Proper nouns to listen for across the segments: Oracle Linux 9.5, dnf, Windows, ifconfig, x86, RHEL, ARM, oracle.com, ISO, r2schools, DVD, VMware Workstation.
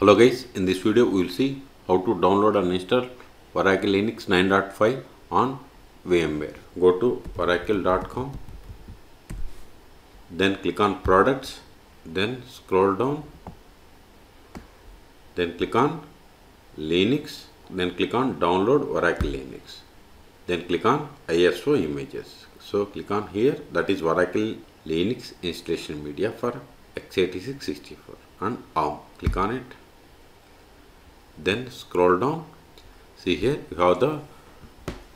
Hello guys, in this video we will see how to download and install Oracle Linux 9.5 on VMware. Go to oracle.com, then click on products, then scroll down, then click on Linux, then click on download Oracle Linux, then click on ISO images. So click on here, that is Oracle Linux installation media for x86 64 and ARM. Click on it. Then scroll down, see here you have the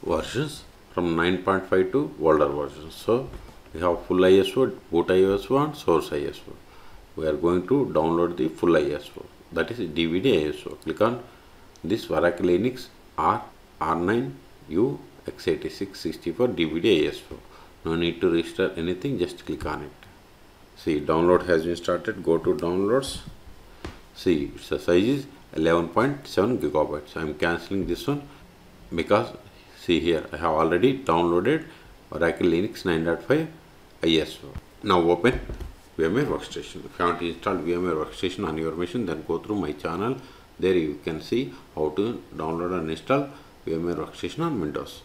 versions from 9.5 to older versions. So we have full ISO, boot ISO and source ISO. We are going to download the full ISO, that is DVD ISO. Click on this Oracle Linux R9U x86 64 DVD ISO. No need to register anything, just click on it. See, download has been started. Go to downloads. See, its size is 11.7 gigabytes. I am cancelling this one because see here I have already downloaded Oracle Linux 9.5 ISO. Now open VMware Workstation. If you want to install VMware Workstation on your machine, then go through my channel. There you can see how to download and install VMware Workstation on Windows.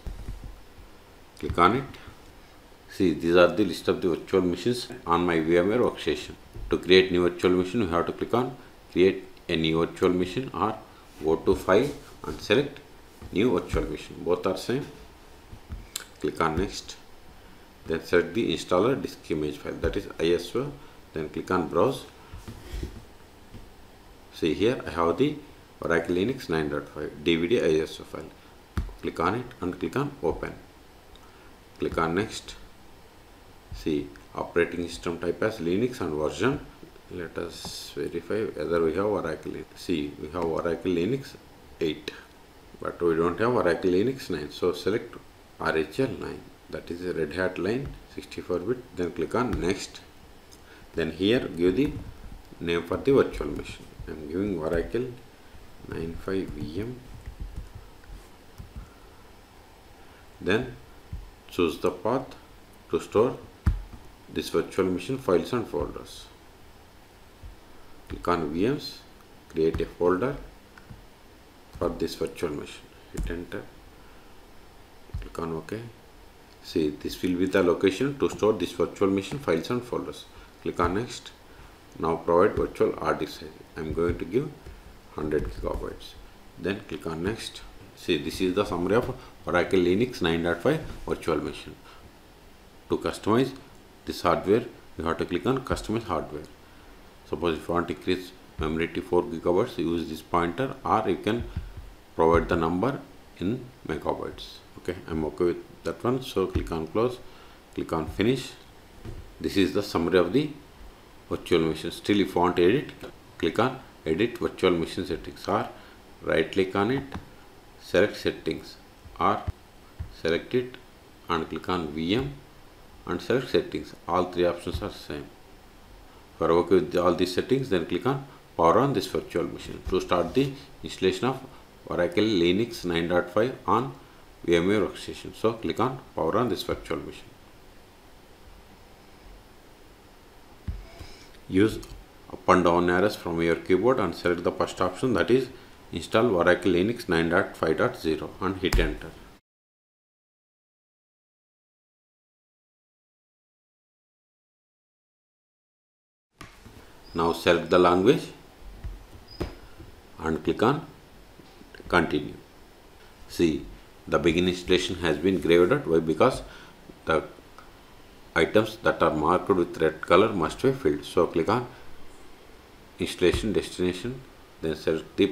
Click on it. See, these are the list of the virtual machines on my VMware Workstation. To create new virtual machine, we have to click on create a new virtual machine or go to file and select new virtual machine. Both are same. Click on next, then select the installer disk image file, that is ISO, then click on browse. See here I have the Oracle Linux 9.5 DVD ISO file. Click on it and click on open. Click on next. See, operating system type as Linux and version. Let us verify whether we have Oracle Linux. See, we have Oracle Linux 8, but we don't have Oracle Linux 9. So select RHEL 9, that is a Red Hat line 64-bit. Then click on next. Then here give the name for the virtual machine. I am giving Oracle 9.5 VM. Then choose the path to store this virtual machine files and folders. Click on VMs, create a folder for this virtual machine. Hit enter. Click on OK. See, this will be the location to store this virtual machine files and folders. Click on next. Now provide virtual RD size. I am going to give 100 gigabytes. Then click on next. See, this is the summary of Oracle Linux 9.5 virtual machine. To customize this hardware, you have to click on customize hardware. Suppose if you want to increase memory to 4 gigabytes, use this pointer, or you can provide the number in megabytes. Okay, I'm okay with that one. So click on close, click on finish. This is the summary of the virtual machine. Still, if you want to edit, click on edit virtual machine settings, or right click on it, select settings, or select it and click on VM and select settings. All three options are same. For okay with all these settings, then click on power on this virtual machine to start the installation of Oracle Linux 9.5 on VMware Workstation. So click on power on this virtual machine. Use up and down arrows from your keyboard and select the first option, that is install Oracle Linux 9.5.0, and hit enter. Now select the language and click on continue. See, the begin installation has been grayed out. Why? Because the items that are marked with red color must be filled. So click on installation destination, then select the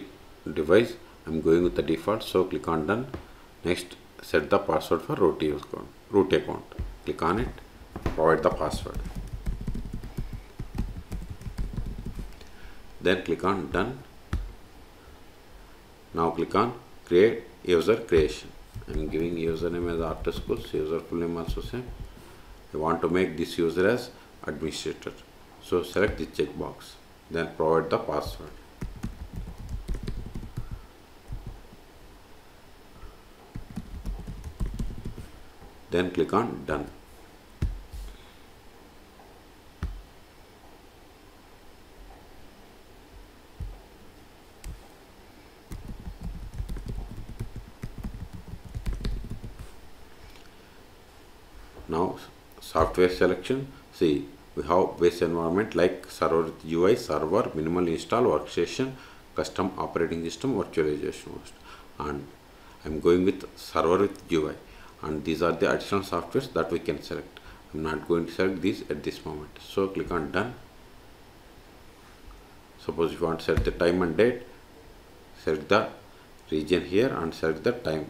device. I'm going with the default, so click on done. Next, set the password for root account. Click on it, provide the password. Then click on done. Now click on create user creation. I am giving username as r2schools, user full name also same. I want to make this user as administrator. So select the checkbox. Then provide the password. Then click on done. Now software selection, see we have base environment like server UI, server, minimal install, workstation, custom operating system, virtualization, and I'm going with server with UI, and these are the additional softwares that we can select. I'm not going to select these at this moment, so click on done. Suppose if you want to set the time and date, select the region here and select the time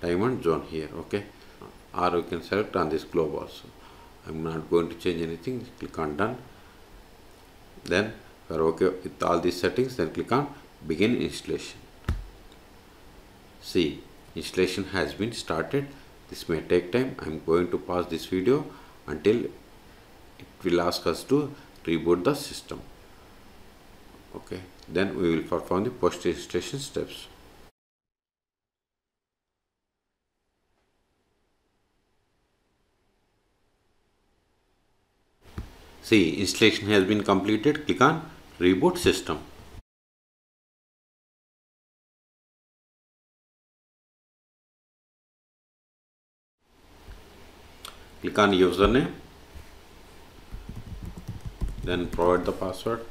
and zone here, okay, or you can select on this globe also. I'm not going to change anything, click on done. Then we are okay with all these settings, then click on begin installation. See, installation has been started. This may take time. I'm going to pause this video until it will ask us to reboot the system. Okay, then we will perform the post installation steps. See, installation has been completed. Click on reboot system. Click on username, then provide the password.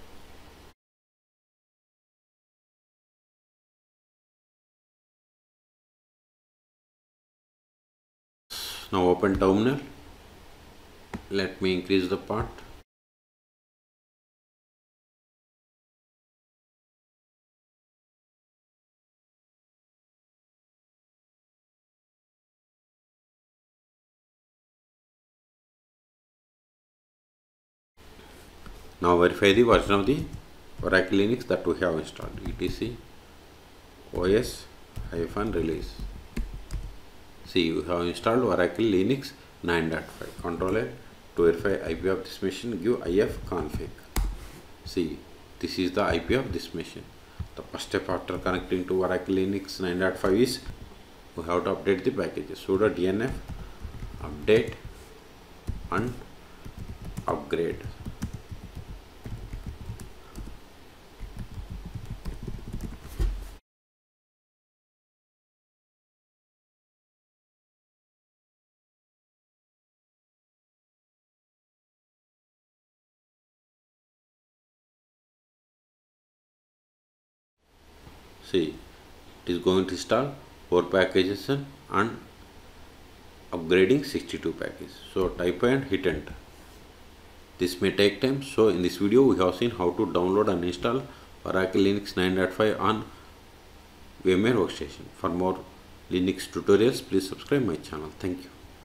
Now open terminal. Let me increase the part. Now verify the version of the Oracle Linux that we have installed. etc os-release. See, we have installed Oracle Linux 9.5. Control L to verify IP of this machine. Give ifconfig. See, this is the IP of this machine. The first step after connecting to Oracle Linux 9.5 is we have to update the packages. Sudo dnf update and upgrade. See, it is going to install 4 packages and upgrading 62 packages. So type and hit enter. This may take time. So in this video we have seen how to download and install Oracle Linux 9.5 on VMware Workstation. For more Linux tutorials, please subscribe my channel. Thank you.